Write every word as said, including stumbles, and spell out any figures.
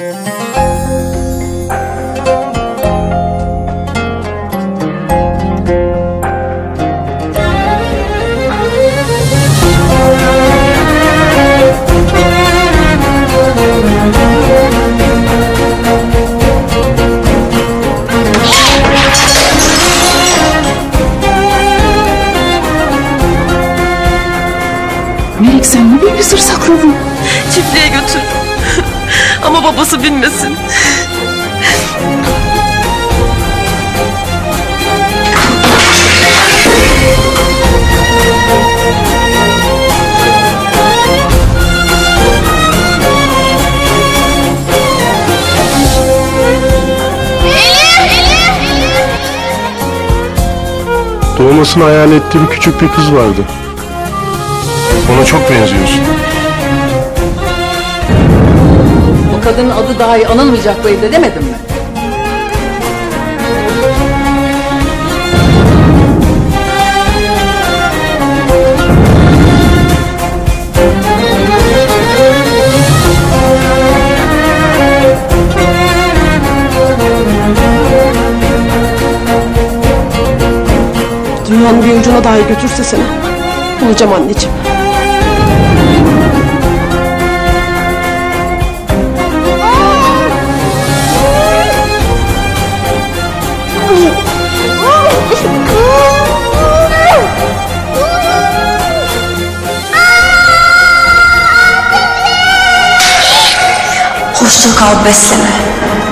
Meriç, sen ne büyük bir sır sakladın? Çiftliğe götürdüm. Ama babası bilmesin. Doğmasını hayal ettiğim küçük bir kız vardı. Ona çok benziyorsun. O kadının adı dahi anılmayacak bu evde demedim mi? Dünyanın bir ucuna dahi götürse seni bulacağım anneciğim. Hoşça kal besleme.